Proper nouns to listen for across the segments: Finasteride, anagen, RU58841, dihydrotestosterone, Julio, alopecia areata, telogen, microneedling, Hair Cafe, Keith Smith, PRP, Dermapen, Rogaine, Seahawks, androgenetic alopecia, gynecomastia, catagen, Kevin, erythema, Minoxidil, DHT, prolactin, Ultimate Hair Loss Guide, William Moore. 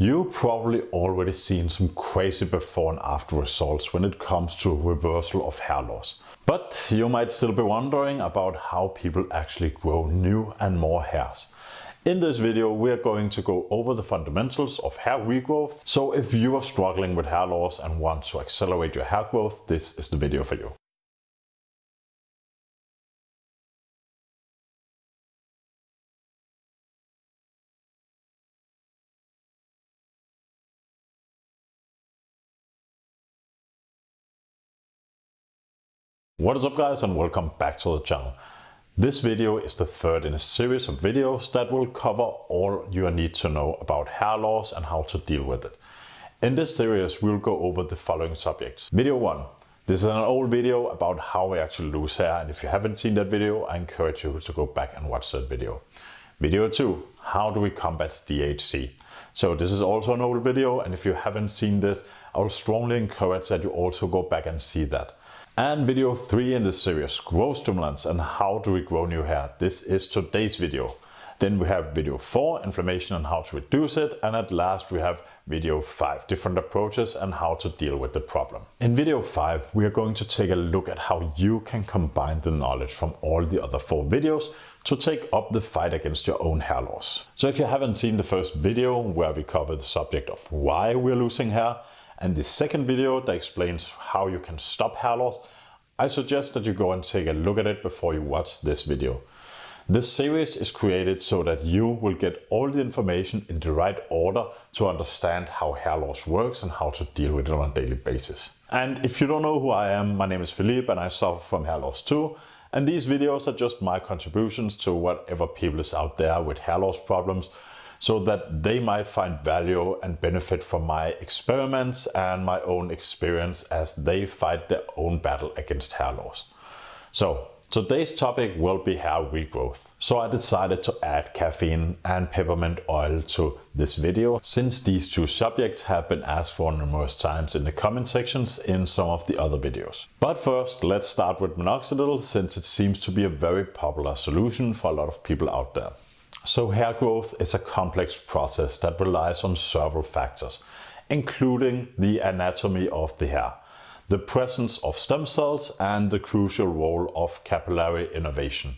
You've probably already seen some crazy before and after results when it comes to reversal of hair loss. But you might still be wondering about how people actually grow new and more hairs. In this video, we are going to go over the fundamentals of hair regrowth. So if you are struggling with hair loss and want to accelerate your hair growth, this is the video for you. What is up guys, and welcome back to the channel. This video is the third in a series of videos that will cover all you need to know about hair loss and how to deal with it. In this series, we'll go over the following subjects. Video 1. This is an old video about how we actually lose hair, and if you haven't seen that video, I encourage you to go back and watch that video. Video 2. How do we combat DHC? So this is also an old video, and if you haven't seen this, I will strongly encourage that you also go back and see that. And video 3 in this series, growth stimulants and how do we grow new hair. This is today's video. Then we have video 4, inflammation and how to reduce it. And at last we have video 5, different approaches and how to deal with the problem. In video 5, we are going to take a look at how you can combine the knowledge from all the other 4 videos to take up the fight against your own hair loss. So if you haven't seen the first video where we cover the subject of why we're losing hair, and the second video that explains how you can stop hair loss, I suggest that you go and take a look at it before you watch this video. This series is created so that you will get all the information in the right order to understand how hair loss works and how to deal with it on a daily basis. And if you don't know who I am, my name is Philippe and I suffer from hair loss too. And these videos are just my contributions to whatever people is out there with hair loss problems, so that they might find value and benefit from my experiments and my own experience as they fight their own battle against hair loss. So today's topic will be hair regrowth. So I decided to add caffeine and peppermint oil to this video, since these two subjects have been asked for numerous times in the comment sections in some of the other videos. But first, let's start with minoxidil, since it seems to be a very popular solution for a lot of people out there. So hair growth is a complex process that relies on several factors, including the anatomy of the hair, the presence of stem cells, and the crucial role of capillary innervation.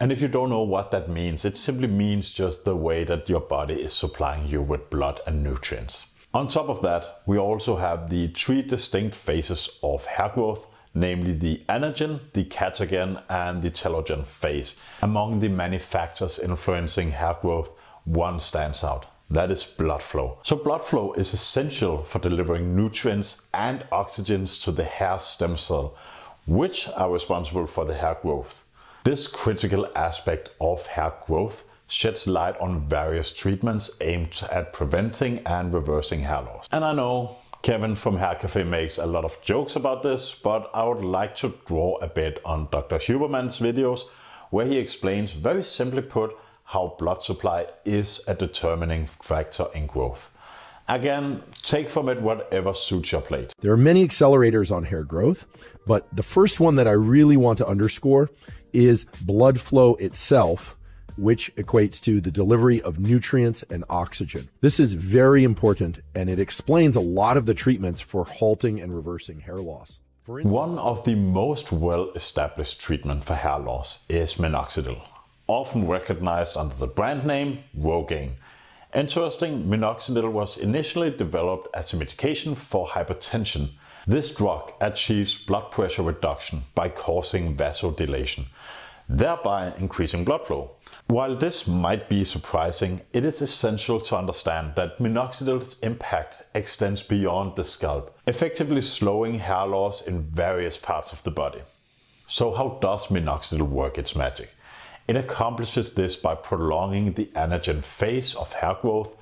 And if you don't know what that means, it simply means just the way that your body is supplying you with blood and nutrients. On top of that, we also have the 3 distinct phases of hair growth, namely the anagen, the catagen, and the telogen phase. Among the many factors influencing hair growth, one stands out. That is blood flow. So blood flow is essential for delivering nutrients and oxygen to the hair stem cell, which are responsible for the hair growth. This critical aspect of hair growth sheds light on various treatments aimed at preventing and reversing hair loss. And I know Kevin from Hair Cafe makes a lot of jokes about this, but I would like to draw a bit on Dr. Huberman's videos, where he explains, very simply put, how blood supply is a determining factor in growth. Again, take from it whatever suits your plate. There are many accelerators on hair growth, but the first one that I really want to underscore is blood flow itself, which equates to the delivery of nutrients and oxygen. This is very important, and it explains a lot of the treatments for halting and reversing hair loss. For instance, one of the most well-established treatments for hair loss is minoxidil, often recognized under the brand name Rogaine. Interesting, minoxidil was initially developed as a medication for hypertension. This drug achieves blood pressure reduction by causing vasodilation, thereby increasing blood flow. While this might be surprising, it is essential to understand that minoxidil's impact extends beyond the scalp, effectively slowing hair loss in various parts of the body. So how does minoxidil work its magic? It accomplishes this by prolonging the anagen phase of hair growth,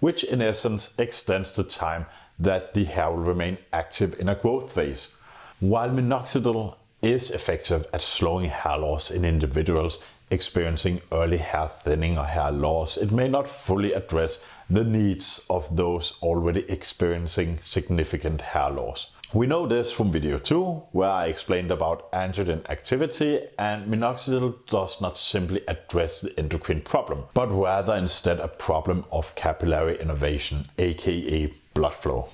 which in essence extends the time that the hair will remain active in a growth phase. While minoxidil is effective at slowing hair loss in individuals experiencing early hair thinning or hair loss, it may not fully address the needs of those already experiencing significant hair loss. We know this from video 2, where I explained about androgen activity, and minoxidil does not simply address the endocrine problem, but rather instead a problem of capillary innervation, aka blood flow.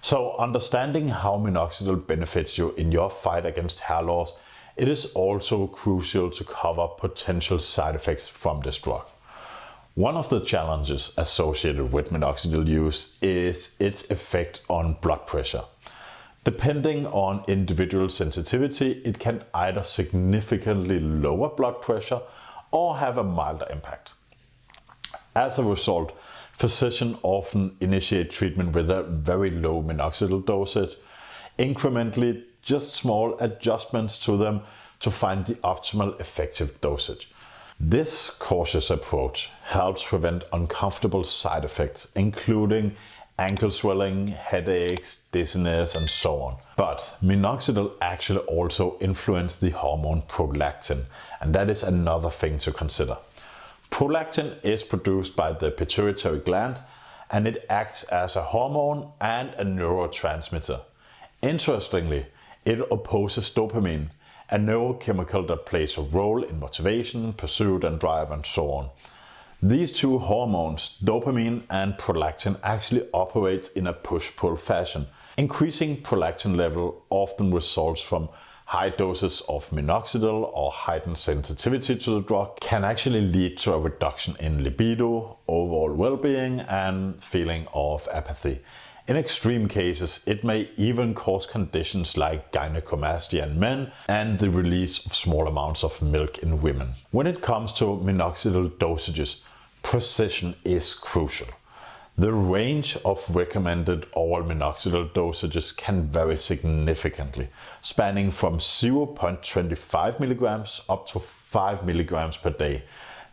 So understanding how minoxidil benefits you in your fight against hair loss, it is also crucial to cover potential side effects from this drug. One of the challenges associated with minoxidil use is its effect on blood pressure. Depending on individual sensitivity, it can either significantly lower blood pressure or have a milder impact. As a result, physicians often initiate treatment with a very low minoxidil dosage, incrementally, just small adjustments to them to find the optimal effective dosage. This cautious approach helps prevent uncomfortable side effects, including ankle swelling, headaches, dizziness, and so on. But minoxidil actually also influences the hormone prolactin, and that is another thing to consider. Prolactin is produced by the pituitary gland, and it acts as a hormone and a neurotransmitter. Interestingly, it opposes dopamine, a neurochemical that plays a role in motivation, pursuit, and drive, and so on. These two hormones, dopamine and prolactin, actually operate in a push-pull fashion. Increasing prolactin level often results from high doses of minoxidil or heightened sensitivity to the drug can actually lead to a reduction in libido, overall well-being, and feeling of apathy. In extreme cases, it may even cause conditions like gynecomastia in men and the release of small amounts of milk in women. When it comes to minoxidil dosages, precision is crucial. The range of recommended oral minoxidil dosages can vary significantly, spanning from 0.25 milligrams up to 5 milligrams per day.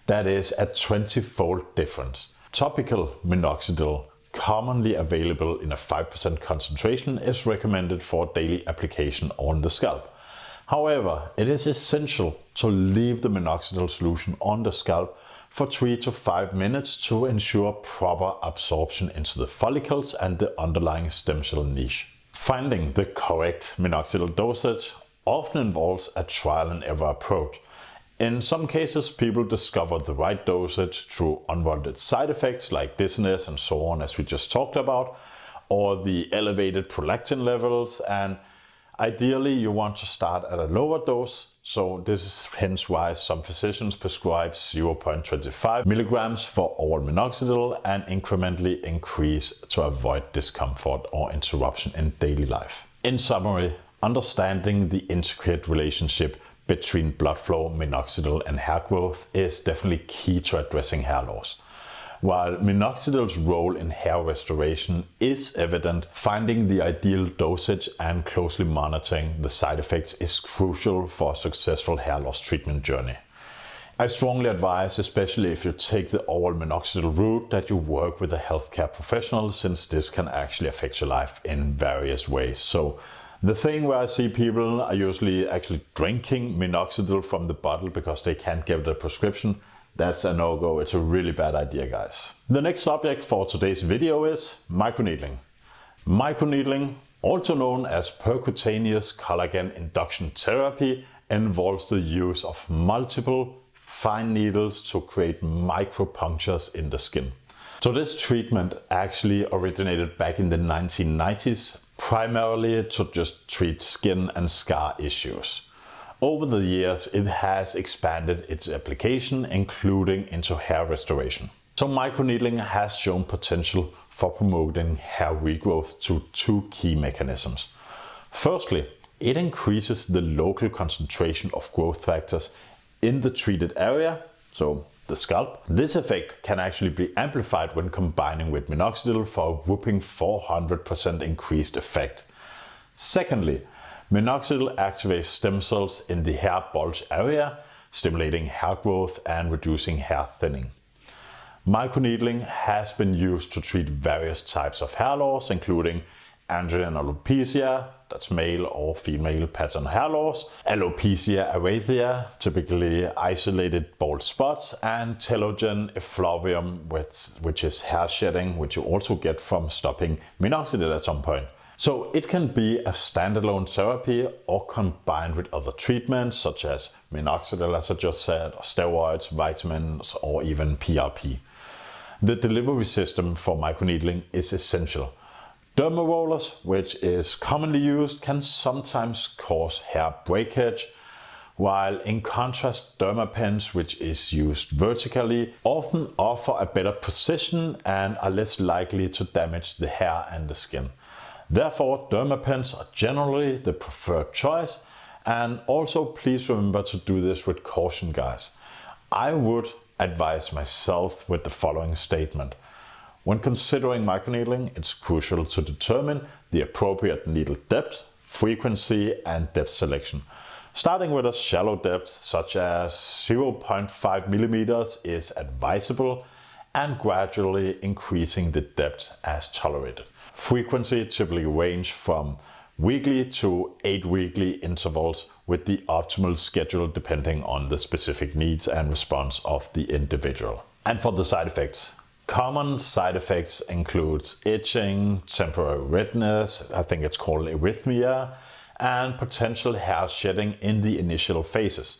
That is a 20-fold difference. Topical minoxidil, commonly available in a 5% concentration, is recommended for daily application on the scalp. However, it is essential to leave the minoxidil solution on the scalp for 3 to 5 minutes to ensure proper absorption into the follicles and the underlying stem cell niche. Finding the correct minoxidil dosage often involves a trial and error approach. In some cases, people discover the right dosage through unwanted side effects like dizziness and so on, as we just talked about, or the elevated prolactin levels, and ideally, you want to start at a lower dose, so this is hence why some physicians prescribe 0.25 milligrams for oral minoxidil and incrementally increase to avoid discomfort or interruption in daily life. In summary, understanding the intricate relationship between blood flow, minoxidil, and hair growth is definitely key to addressing hair loss. While minoxidil's role in hair restoration is evident, finding the ideal dosage and closely monitoring the side effects is crucial for a successful hair loss treatment journey. I strongly advise, especially if you take the oral minoxidil route, that you work with a healthcare professional, since this can actually affect your life in various ways. So the thing where I see people are usually actually drinking minoxidil from the bottle because they can't get the prescription, that's a no-go. It's a really bad idea, guys. The next subject for today's video is microneedling. Microneedling, also known as percutaneous collagen induction therapy, involves the use of multiple fine needles to create micropunctures in the skin. So this treatment actually originated back in the 1990s, primarily to just treat skin and scar issues. Over the years, it has expanded its application, including into hair restoration. So microneedling has shown potential for promoting hair regrowth through two key mechanisms. Firstly, it increases the local concentration of growth factors in the treated area, so the scalp. This effect can actually be amplified when combining with minoxidil for a whopping 400% increased effect. Secondly, minoxidil activates stem cells in the hair bulge area, stimulating hair growth and reducing hair thinning. Microneedling has been used to treat various types of hair loss, including androgen alopecia, that's male or female pattern hair loss, alopecia areata, typically isolated bald spots, and telogen effluvium, which is hair shedding, which you also get from stopping minoxidil at some point. So it can be a standalone therapy or combined with other treatments such as minoxidil, as I just said, steroids, vitamins, or even PRP. The delivery system for microneedling is essential. Derma rollers, which is commonly used, can sometimes cause hair breakage, while in contrast dermapens, which is used vertically, often offer a better precision and are less likely to damage the hair and the skin. Therefore, dermapens are generally the preferred choice, and also please remember to do this with caution, guys. I would advise myself with the following statement. When considering microneedling, it's crucial to determine the appropriate needle depth, frequency and depth selection. Starting with a shallow depth such as 0.5 mm is advisable, and gradually increasing the depth as tolerated. Frequency typically range from weekly to 8 weekly intervals, with the optimal schedule depending on the specific needs and response of the individual. And for the side effects. Common side effects includes itching, temporary redness, I think it's called erythema, and potential hair shedding in the initial phases.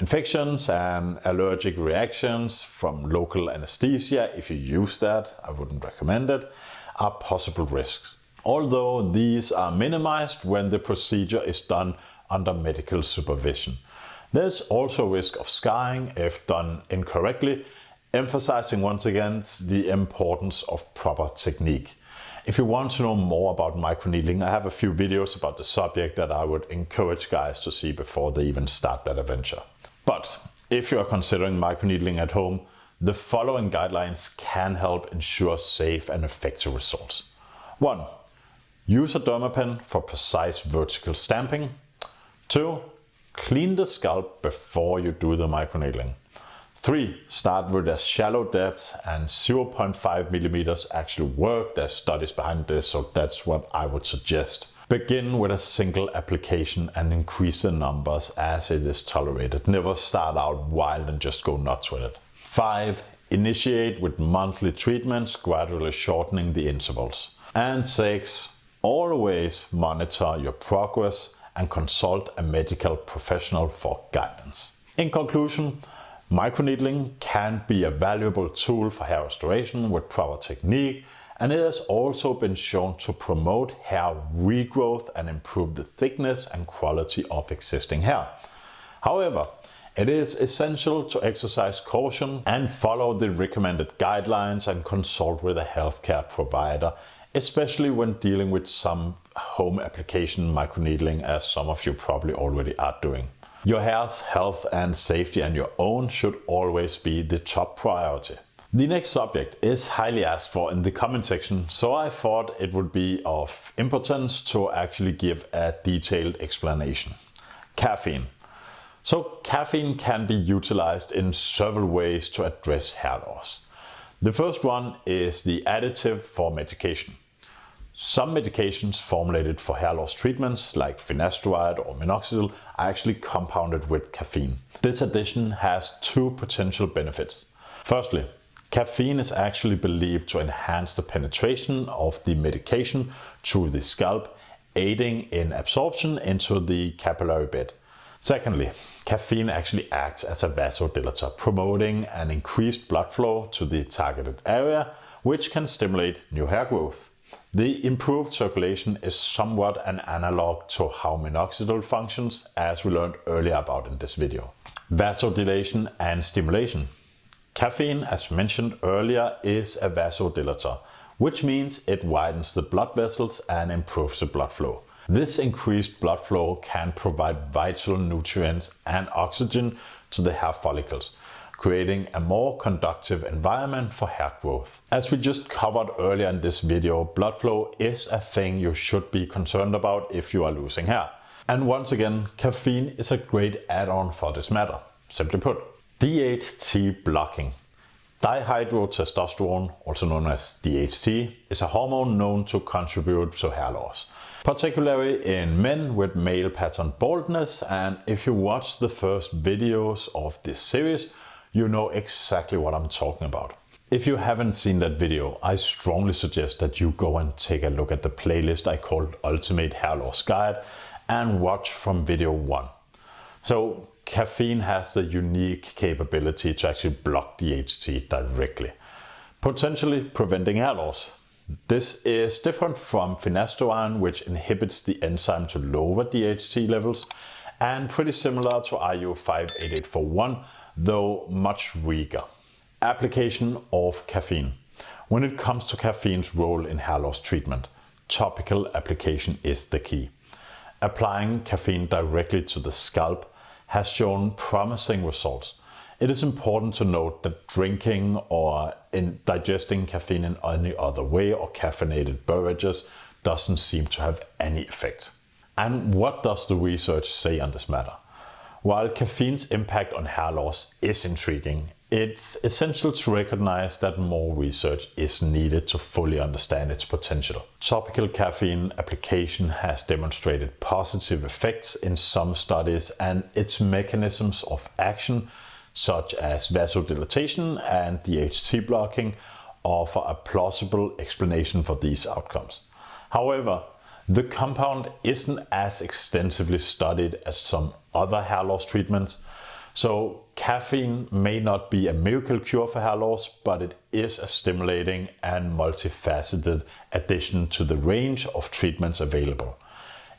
Infections and allergic reactions from local anesthesia, if you use that, I wouldn't recommend it, are possible risks. Although these are minimized when the procedure is done under medical supervision. There's also risk of scarring if done incorrectly, emphasizing once again the importance of proper technique. If you want to know more about microneedling, I have a few videos about the subject that I would encourage guys to see before they even start that adventure. But if you are considering microneedling at home, the following guidelines can help ensure safe and effective results. 1. Use a dermapen for precise vertical stamping. 2. Clean the scalp before you do the microneedling. 3. Start with a shallow depth, and 0.5 mm actually work. There's studies behind this, so that's what I would suggest. Begin with a single application and increase the numbers as it is tolerated. Never start out wild and just go nuts with it. 5. Initiate with monthly treatments, gradually shortening the intervals. And 6. Always monitor your progress and consult a medical professional for guidance. In conclusion, microneedling can be a valuable tool for hair restoration with proper technique, and it has also been shown to promote hair regrowth and improve the thickness and quality of existing hair. However, it is essential to exercise caution and follow the recommended guidelines and consult with a healthcare provider, especially when dealing with some home application microneedling, as some of you probably already are doing. Your hair's health and safety and your own should always be the top priority. The next subject is highly asked for in the comment section, so I thought it would be of importance to actually give a detailed explanation. Caffeine. So caffeine can be utilized in several ways to address hair loss. The first one is the additive for medication. Some medications formulated for hair loss treatments like finasteride or minoxidil are actually compounded with caffeine. This addition has two potential benefits. Firstly, caffeine is actually believed to enhance the penetration of the medication through the scalp, aiding in absorption into the capillary bed. Secondly, caffeine actually acts as a vasodilator, promoting an increased blood flow to the targeted area, which can stimulate new hair growth. The improved circulation is somewhat an analog to how minoxidil functions, as we learned earlier about in this video. Vasodilation and stimulation. Caffeine, as mentioned earlier, is a vasodilator, which means it widens the blood vessels and improves the blood flow. This increased blood flow can provide vital nutrients and oxygen to the hair follicles, creating a more conductive environment for hair growth. As we just covered earlier in this video, blood flow is a thing you should be concerned about if you are losing hair. And once again, caffeine is a great add-on for this matter. Simply put, DHT blocking. Dihydrotestosterone, also known as DHT, is a hormone known to contribute to hair loss, particularly in men with male pattern baldness. And if you watch the first videos of this series, you know exactly what I'm talking about. If you haven't seen that video, I strongly suggest that you go and take a look at the playlist I called Ultimate Hair Loss Guide and watch from video 1. So caffeine has the unique capability to actually block DHT directly, potentially preventing hair loss. This is different from finasteride, which inhibits the enzyme to lower DHT levels, and pretty similar to RU58841, though much weaker. Application of caffeine. When it comes to caffeine's role in hair loss treatment, topical application is the key. Applying caffeine directly to the scalp has shown promising results. It is important to note that drinking or digesting caffeine in any other way or caffeinated beverages doesn't seem to have any effect. And what does the research say on this matter? While caffeine's impact on hair loss is intriguing, it's essential to recognize that more research is needed to fully understand its potential. Topical caffeine application has demonstrated positive effects in some studies, and its mechanisms of action, such as vasodilation and DHT blocking, offer a plausible explanation for these outcomes. However, the compound isn't as extensively studied as some other hair loss treatments. So caffeine may not be a miracle cure for hair loss, but it is a stimulating and multifaceted addition to the range of treatments available.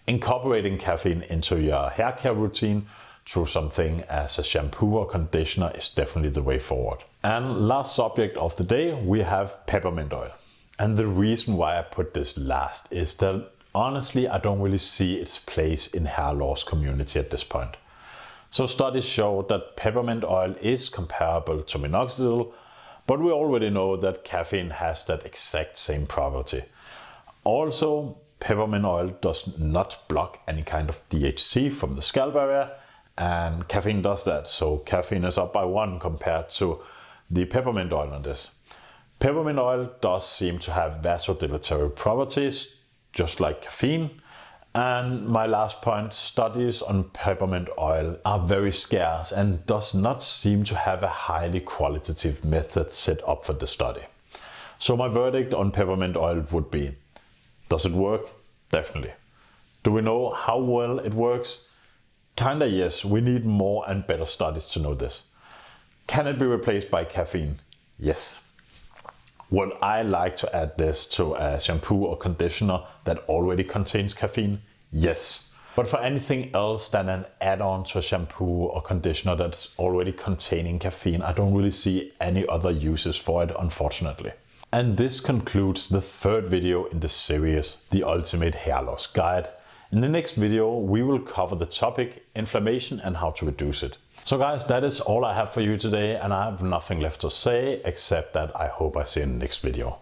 Incorporating caffeine into your hair care routine through something as a shampoo or conditioner is definitely the way forward. And last subject of the day, we have peppermint oil. And the reason why I put this last is that honestly, I don't really see its place in hair loss community at this point. So studies show that peppermint oil is comparable to minoxidil, but we already know that caffeine has that exact same property. Also, peppermint oil does not block any kind of DHT from the scalp area, and caffeine does that, so caffeine is up by 1 compared to the peppermint oil on this. Peppermint oil does seem to have vasodilatory properties, just like caffeine. And my last point, studies on peppermint oil are very scarce and does not seem to have a highly qualitative method set up for the study. So my verdict on peppermint oil would be, does it work? Definitely. Do we know how well it works? Kinda yes, we need more and better studies to know this. Can it be replaced by caffeine? Yes. Would I like to add this to a shampoo or conditioner that already contains caffeine? Yes. But for anything else than an add-on to a shampoo or conditioner that's already containing caffeine, I don't really see any other uses for it, unfortunately. And this concludes the third video in this series, the Ultimate Hair Loss Guide. In the next video, we will cover the topic inflammation and how to reduce it. So guys, that is all I have for you today, and I have nothing left to say except that I hope I see you in the next video.